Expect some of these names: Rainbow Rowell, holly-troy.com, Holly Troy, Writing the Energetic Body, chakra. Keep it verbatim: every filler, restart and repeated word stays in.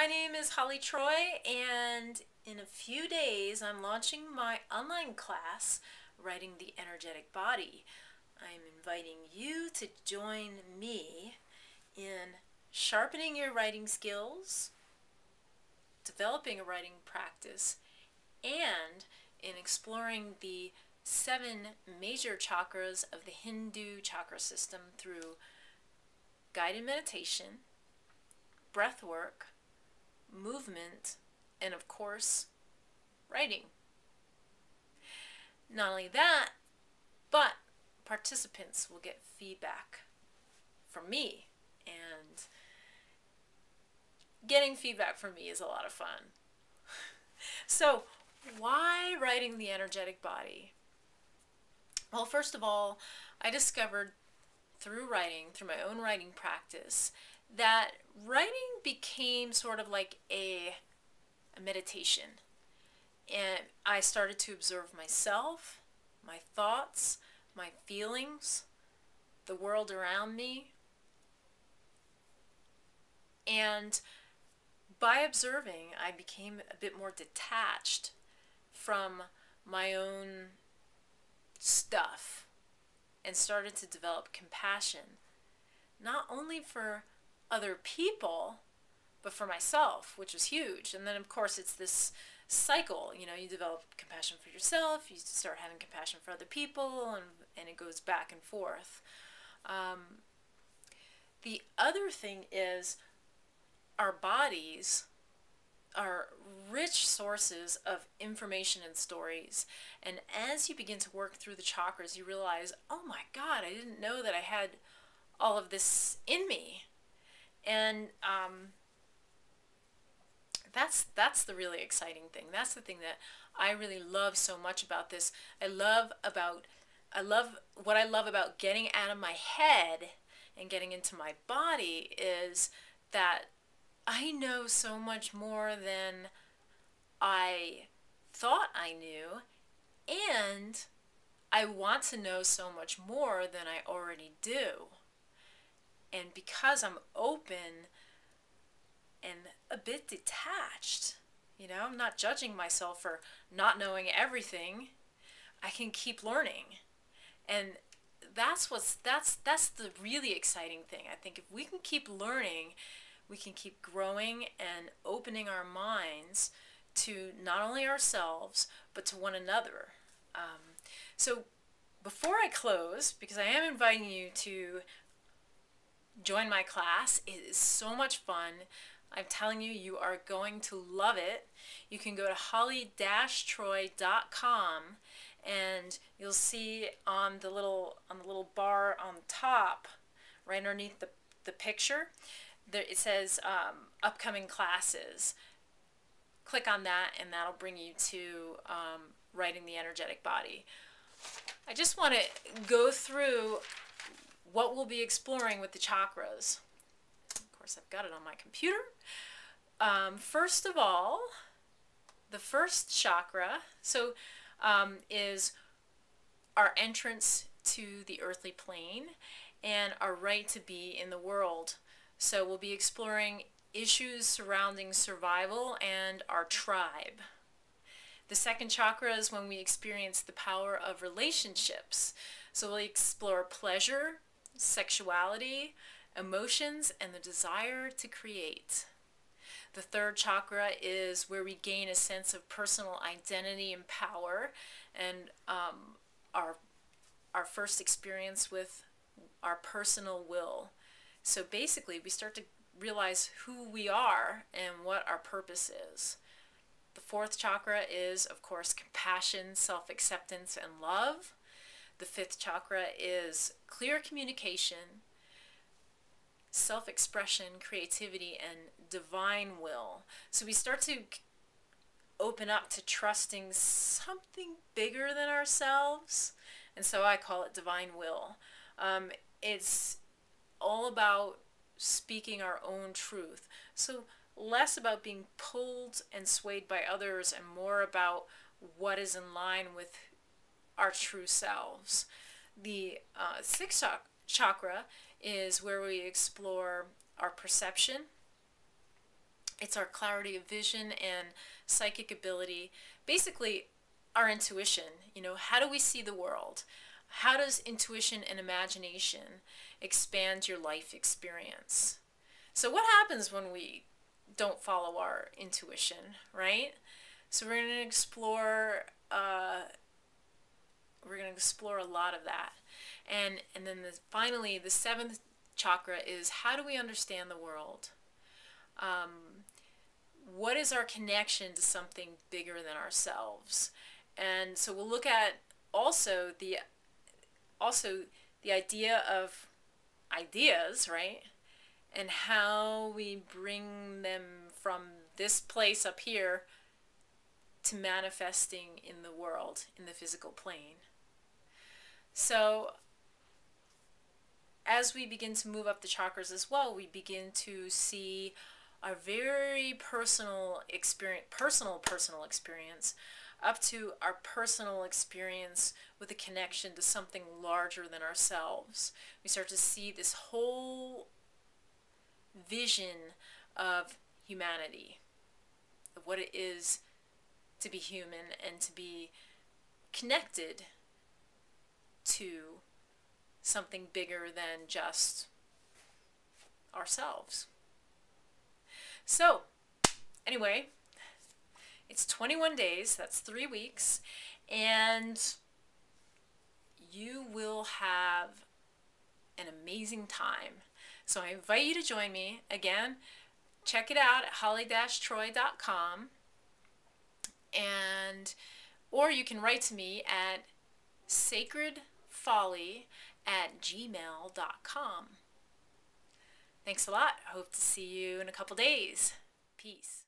My name is Holly Troy, and in a few days I'm launching my online class, Writing the Energetic Body. I'm inviting you to join me in sharpening your writing skills, developing a writing practice, and in exploring the seven major chakras of the Hindu chakra system through guided meditation, breath work, movement, and of course, writing. Not only that, but participants will get feedback from me, and getting feedback from me is a lot of fun. So, why writing the energetic body? Well, first of all, I discovered through writing, through my own writing practice, that writing became sort of like a, a meditation. And I started to observe myself, my thoughts, my feelings, the world around me. And by observing, I became a bit more detached from my own stuff and started to develop compassion, not only for other people, but for myself, which was huge. And then, of course, it's this cycle. You know, you develop compassion for yourself, you start having compassion for other people, and, and it goes back and forth. Um, the other thing is our bodies are rich sources of information and stories. And as you begin to work through the chakras, you realize, oh my God, I didn't know that I had all of this in me. And um, that's that's the really exciting thing. That's the thing that I really love so much about this. I love about I love what I love about getting out of my head and getting into my body is that I know so much more than I thought I knew, and I want to know so much more than I already do. And because I'm open and a bit detached, you know, I'm not judging myself for not knowing everything, I can keep learning. And that's what's, that's, that's the really exciting thing. I think if we can keep learning, we can keep growing and opening our minds to not only ourselves, but to one another. Um, so before I close, because I am inviting you to join my class. It is so much fun. I'm telling you, you are going to love it. You can go to holly dash troy dot com, and you'll see on the little on the little bar on top, right underneath the, the picture, there it says um, upcoming classes. Click on that, and that'll bring you to um, Writing the Energetic Body. I just want to go through what we'll be exploring with the chakras. Of course, I've got it on my computer. Um, first of all, the first chakra so um, is our entrance to the earthly plane and our right to be in the world. So we'll be exploring issues surrounding survival and our tribe. The second chakra is when we experience the power of relationships. So we'll explore pleasure, sexuality, emotions, and the desire to create. The third chakra is where we gain a sense of personal identity and power, and um, our, our first experience with our personal will. So basically, we start to realize who we are and what our purpose is. The fourth chakra is, of course, compassion, self-acceptance, and love. The fifth chakra is clear communication, self-expression, creativity, and divine will. So we start to open up to trusting something bigger than ourselves, and so I call it divine will. Um, it's all about speaking our own truth. So less about being pulled and swayed by others and more about what is in line with our true selves. The uh, sixth chakra is where we explore our perception, It's our clarity of vision and psychic ability, basically our intuition. You know, how do we see the world? How does intuition and imagination expand your life experience? So what happens when we don't follow our intuition, right? So we're going to explore uh, we're going to explore a lot of that. And and then the, finally the seventh chakra is, how do we understand the world? Um, what is our connection to something bigger than ourselves? And so we'll look at also the also the idea of ideas, right? And how we bring them from this place up here to manifesting in the world, in the physical plane. So as we begin to move up the chakras as well, we begin to see our very personal experience, personal, personal experience, up to our personal experience with a connection to something larger than ourselves. We start to see this whole vision of humanity, of what it is to be human and to be connected to something bigger than just ourselves. So anyway, it's twenty-one days, that's three weeks, and you will have an amazing time. So I invite you to join me. Again, check it out at holly dash troy dot com, and or you can write to me at sacred folly at gmail dot com. Thanks a lot. I hope to see you in a couple days. Peace.